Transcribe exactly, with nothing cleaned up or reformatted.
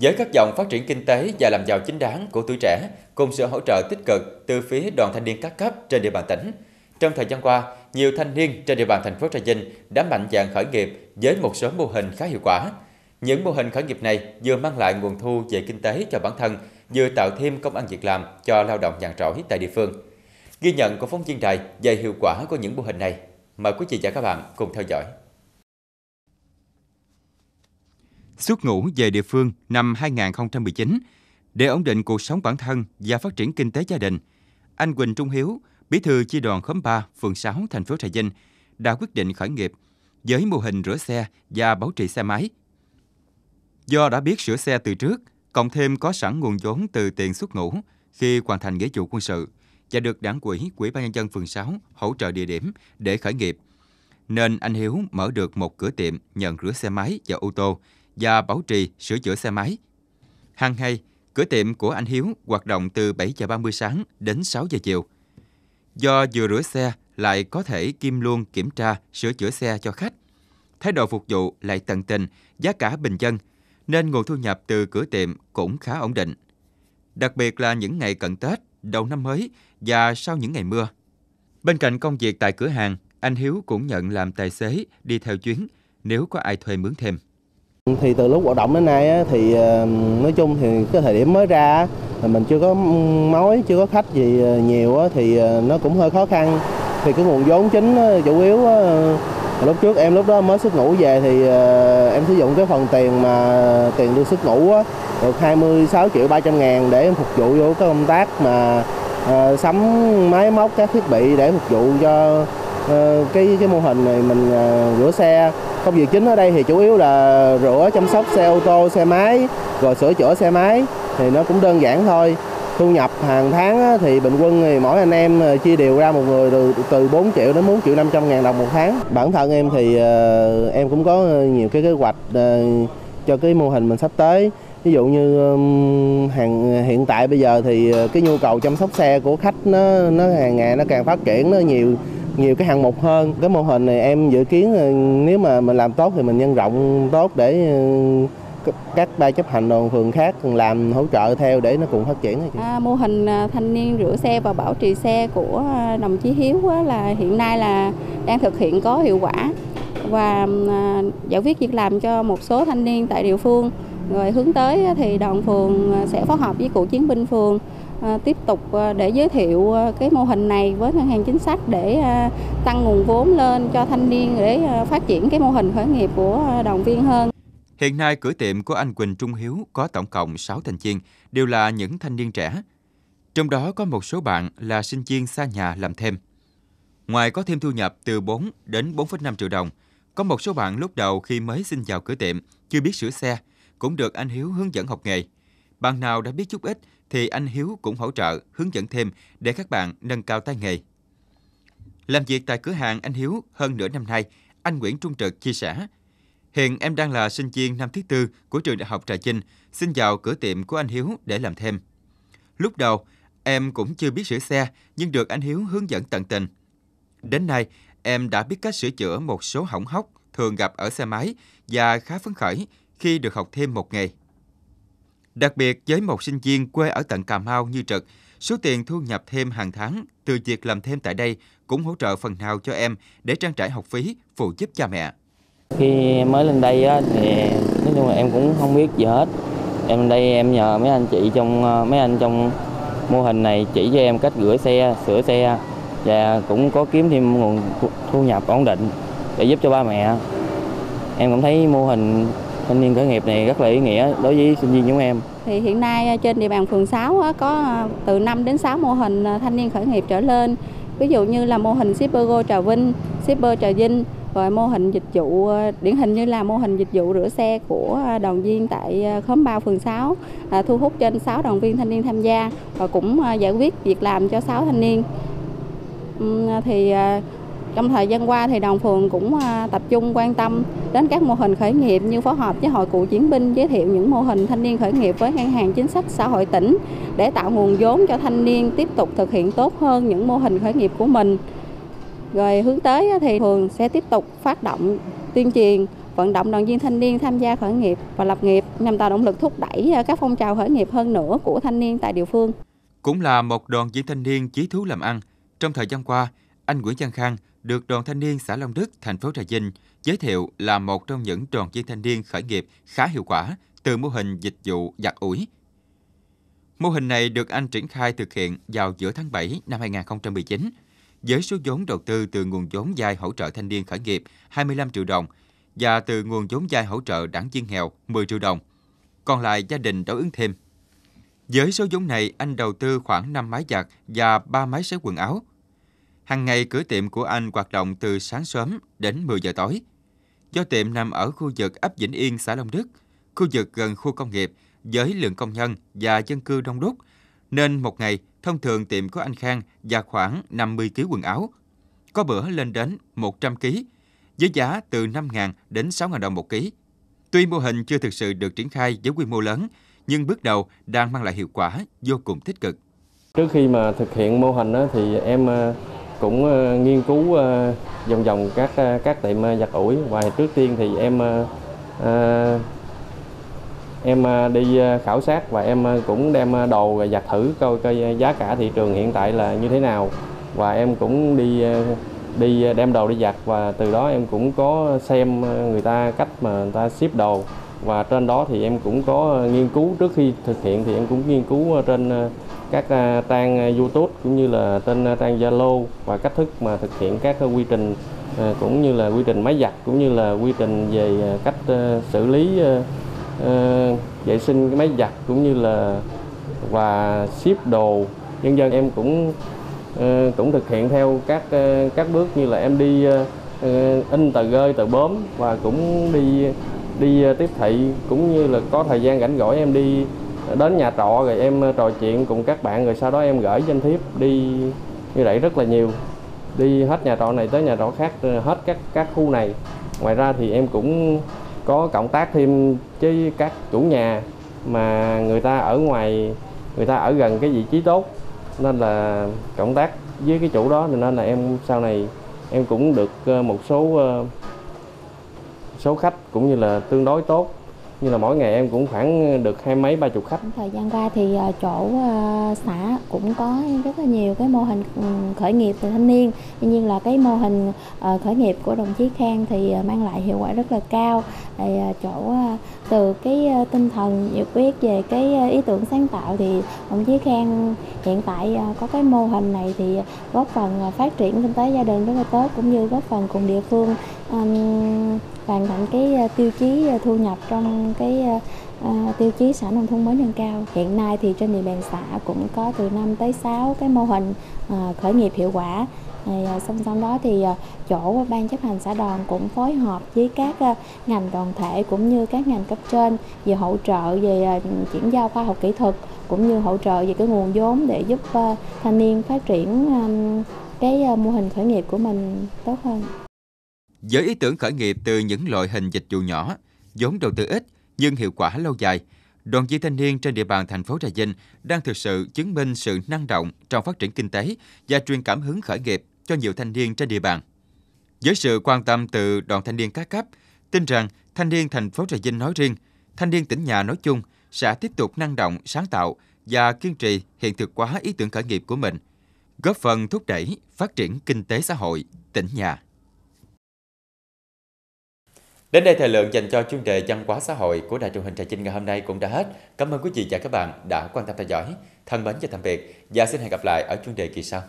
Với các dòng phát triển kinh tế và làm giàu chính đáng của tuổi trẻ cùng sự hỗ trợ tích cực từ phía đoàn thanh niên các cấp trên địa bàn tỉnh, trong thời gian qua, nhiều thanh niên trên địa bàn thành phố Trà Vinh đã mạnh dạn khởi nghiệp với một số mô hình khá hiệu quả. Những mô hình khởi nghiệp này vừa mang lại nguồn thu về kinh tế cho bản thân, vừa tạo thêm công ăn việc làm cho lao động nhàn rỗi tại địa phương. Ghi nhận của phóng viên Đài về hiệu quả của những mô hình này. Mời quý vị và các bạn cùng theo dõi. Xuất ngũ về địa phương năm hai nghìn không trăm mười chín, để ổn định cuộc sống bản thân và phát triển kinh tế gia đình, anh Huỳnh Trung Hiếu, bí thư chi đoàn khóm ba, phường sáu, thành phố Trà Vinh, đã quyết định khởi nghiệp với mô hình rửa xe và bảo trì xe máy. Do đã biết sửa xe từ trước, cộng thêm có sẵn nguồn vốn từ tiền xuất ngũ khi hoàn thành nghĩa vụ quân sự và được Đảng ủy, Ủy ban nhân dân phường sáu hỗ trợ địa điểm để khởi nghiệp, nên anh Hiếu mở được một cửa tiệm nhận rửa xe máy và ô tô và bảo trì sửa chữa xe máy. Hàng ngày, cửa tiệm của anh Hiếu hoạt động từ bảy giờ ba mươi sáng đến sáu giờ chiều. Do vừa rửa xe lại có thể kiêm luôn kiểm tra sửa chữa xe cho khách, thái độ phục vụ lại tận tình, giá cả bình dân, nên nguồn thu nhập từ cửa tiệm cũng khá ổn định. Đặc biệt là những ngày cận Tết, đầu năm mới và sau những ngày mưa. Bên cạnh công việc tại cửa hàng, anh Hiếu cũng nhận làm tài xế đi theo chuyến nếu có ai thuê mướn thêm. Thì từ lúc hoạt động đến nay thì nói chung thì cái thời điểm mới ra mình chưa có mối, chưa có khách gì nhiều thì nó cũng hơi khó khăn. Thì cái nguồn vốn chính chủ yếu lúc trước em lúc đó mới xuất ngũ về thì em sử dụng cái phần tiền mà tiền lương xuất ngũ được hai mươi sáu triệu ba trăm ngàn để em phục vụ vô cái công tác mà sắm máy móc các thiết bị để phục vụ cho cái cái mô hình này mình rửa xe. Công việc chính ở đây thì chủ yếu là rửa, chăm sóc xe ô tô, xe máy, rồi sửa chữa xe máy thì nó cũng đơn giản thôi. Thu nhập hàng tháng thì bình quân thì mỗi anh em chia đều ra một người từ từ bốn triệu đến bốn triệu năm trăm ngàn đồng một tháng. Bản thân em thì em cũng có nhiều cái kế hoạch cho cái mô hình mình sắp tới. Ví dụ như hàng hiện tại bây giờ thì cái nhu cầu chăm sóc xe của khách nó nó hàng ngày nó càng phát triển, nó nhiều nhiều cái hạng mục hơn. Cái mô hình này em dự kiến nếu mà mình làm tốt thì mình nhân rộng tốt để các ban chấp hành đoàn phường khác làm hỗ trợ theo để nó cũng phát triển. À, mô hình thanh niên rửa xe và bảo trì xe của đồng chí Hiếu là hiện nay là đang thực hiện có hiệu quả và giải quyết việc làm cho một số thanh niên tại địa phương. Rồi hướng tới thì đoàn phường sẽ phối hợp với cựu chiến binh phường tiếp tục để giới thiệu cái mô hình này với ngân hàng chính sách để tăng nguồn vốn lên cho thanh niên để phát triển cái mô hình khởi nghiệp của đoàn viên hơn. Hiện nay, cửa tiệm của anh Huỳnh Trung Hiếu có tổng cộng sáu thành viên, đều là những thanh niên trẻ. Trong đó có một số bạn là sinh viên xa nhà làm thêm. Ngoài có thêm thu nhập từ bốn đến bốn phẩy năm triệu đồng, có một số bạn lúc đầu khi mới xin vào cửa tiệm, chưa biết sửa xe, cũng được anh Hiếu hướng dẫn học nghề. Bạn nào đã biết chút ít thì anh Hiếu cũng hỗ trợ, hướng dẫn thêm để các bạn nâng cao tay nghề. Làm việc tại cửa hàng anh Hiếu hơn nửa năm nay, anh Nguyễn Trung Trực chia sẻ, hiện em đang là sinh viên năm thứ tư của trường đại học Trà Vinh, xin vào cửa tiệm của anh Hiếu để làm thêm. Lúc đầu, em cũng chưa biết sửa xe, nhưng được anh Hiếu hướng dẫn tận tình. Đến nay, em đã biết cách sửa chữa một số hỏng hóc thường gặp ở xe máy và khá phấn khởi khi được học thêm một nghề. Đặc biệt với một sinh viên quê ở tận Cà Mau như Trực, số tiền thu nhập thêm hàng tháng từ việc làm thêm tại đây cũng hỗ trợ phần nào cho em để trang trải học phí, phụ giúp cha mẹ. Khi mới lên đây á, thì nói chung là em cũng không biết gì hết. Em lên đây em nhờ mấy anh chị trong mấy anh trong mô hình này chỉ cho em cách rửa xe, sửa xe và cũng có kiếm thêm nguồn thu nhập ổn định để giúp cho ba mẹ. Em cũng thấy mô hình thanh niên khởi nghiệp này rất là ý nghĩa đối với sinh viên chúng em. Thì hiện nay trên địa bàn phường sáu có từ năm đến sáu mô hình thanh niên khởi nghiệp trở lên. Ví dụ như là mô hình shipper go Trà Vinh, shipper Trà Vinh, rồi mô hình dịch vụ, điển hình như là mô hình dịch vụ rửa xe của đoàn viên tại khóm ba phường sáu, thu hút trên sáu đoàn viên thanh niên tham gia và cũng giải quyết việc làm cho sáu thanh niên. Thì trong thời gian qua thì đoàn phường cũng tập trung quan tâm đến các mô hình khởi nghiệp như phối hợp với Hội Cựu Chiến binh giới thiệu những mô hình thanh niên khởi nghiệp với Ngân hàng Chính sách Xã hội tỉnh để tạo nguồn vốn cho thanh niên tiếp tục thực hiện tốt hơn những mô hình khởi nghiệp của mình. Rồi hướng tới thì phường sẽ tiếp tục phát động tuyên truyền vận động đoàn viên thanh niên tham gia khởi nghiệp và lập nghiệp nhằm tạo động lực thúc đẩy các phong trào khởi nghiệp hơn nữa của thanh niên tại địa phương. Cũng là một đoàn viên thanh niên chí thú làm ăn, trong thời gian qua, anh Nguyễn Văn Khang được đoàn thanh niên xã Long Đức, thành phố Trà Vinh giới thiệu là một trong những đoàn viên thanh niên khởi nghiệp khá hiệu quả từ mô hình dịch vụ giặt ủi. Mô hình này được anh triển khai thực hiện vào giữa tháng bảy năm hai nghìn không trăm mười chín với số vốn đầu tư từ nguồn vốn vay hỗ trợ thanh niên khởi nghiệp hai mươi lăm triệu đồng và từ nguồn vốn vay hỗ trợ đảng viên nghèo mười triệu đồng. Còn lại gia đình đối ứng thêm. Với số vốn này, anh đầu tư khoảng năm máy giặt và ba máy sấy quần áo. Hàng ngày, cửa tiệm của anh hoạt động từ sáng sớm đến mười giờ tối. Do tiệm nằm ở khu vực ấp Vĩnh Yên, xã Long Đức, khu vực gần khu công nghiệp, với lượng công nhân và dân cư đông đúc, nên một ngày thông thường tiệm của anh Khang và khoảng năm mươi ký quần áo, có bữa lên đến một trăm ký, với giá từ năm nghìn đến sáu nghìn đồng một ký. Tuy mô hình chưa thực sự được triển khai với quy mô lớn, nhưng bước đầu đang mang lại hiệu quả vô cùng tích cực. Trước khi mà thực hiện mô hình thì em cũng nghiên cứu vòng vòng các các tiệm giặt ủi, và trước tiên thì em em đi khảo sát và em cũng đem đồ và giặt thử coi coi giá cả thị trường hiện tại là như thế nào, và em cũng đi đi đem đồ đi giặt, và từ đó em cũng có xem người ta cách mà người ta ship đồ, và trên đó thì em cũng có nghiên cứu. Trước khi thực hiện thì em cũng nghiên cứu trên các trang YouTube cũng như là trên trang Zalo, và cách thức mà thực hiện các quy trình cũng như là quy trình máy giặt, cũng như là quy trình về cách xử lý vệ sinh cái máy giặt, cũng như là và ship đồ. Nhân dân em cũng cũng thực hiện theo các các bước, như là em đi in tờ rơi, tờ bốm, và cũng đi đi tiếp thị, cũng như là có thời gian rảnh rỗi em đi đến nhà trọ rồi em trò chuyện cùng các bạn, rồi sau đó em gửi danh thiếp đi như vậy rất là nhiều, đi hết nhà trọ này tới nhà trọ khác, hết các các khu này. Ngoài ra thì em cũng có cộng tác thêm với các chủ nhà mà người ta ở ngoài, người ta ở gần cái vị trí tốt, nên là cộng tác với cái chủ đó, nên là em sau này em cũng được một số số khách cũng như là tương đối tốt, như là mỗi ngày em cũng khoảng được hai mấy ba chục khách. Thời gian qua thì chỗ xã cũng có rất là nhiều cái mô hình khởi nghiệp từ thanh niên, tuy nhiên là cái mô hình khởi nghiệp của đồng chí Khang thì mang lại hiệu quả rất là cao. Thì chỗ từ cái tinh thần nhiệt huyết về cái ý tưởng sáng tạo thì đồng chí Khang hiện tại có cái mô hình này thì góp phần phát triển kinh tế gia đình rất là tốt, cũng như góp phần cùng địa phương hoàn thành cái tiêu chí thu nhập trong cái uh, tiêu chí xã nông thôn mới nâng cao. Hiện nay thì trên địa bàn xã cũng có từ năm tới sáu cái mô hình uh, khởi nghiệp hiệu quả. Uh, song song đó thì uh, chỗ ban chấp hành xã đoàn cũng phối hợp với các uh, ngành đoàn thể cũng như các ngành cấp trên về hỗ trợ về uh, chuyển giao khoa học kỹ thuật, cũng như hỗ trợ về cái nguồn vốn để giúp uh, thanh niên phát triển um, cái uh, mô hình khởi nghiệp của mình tốt hơn. Với ý tưởng khởi nghiệp từ những loại hình dịch vụ nhỏ, vốn đầu tư ít nhưng hiệu quả lâu dài, đoàn viên thanh niên trên địa bàn thành phố Trà Vinh đang thực sự chứng minh sự năng động trong phát triển kinh tế và truyền cảm hứng khởi nghiệp cho nhiều thanh niên trên địa bàn. Với sự quan tâm từ đoàn thanh niên các cấp, tin rằng thanh niên thành phố Trà Vinh nói riêng, thanh niên tỉnh nhà nói chung sẽ tiếp tục năng động, sáng tạo và kiên trì hiện thực hóa ý tưởng khởi nghiệp của mình, góp phần thúc đẩy phát triển kinh tế xã hội tỉnh nhà. Đến đây thời lượng dành cho chuyên đề văn hóa xã hội của Đài Truyền hình Trà Vinh ngày hôm nay cũng đã hết. Cảm ơn quý vị và các bạn đã quan tâm theo dõi. Thân mến chào tạm biệt và xin hẹn gặp lại ở chuyên đề kỳ sau.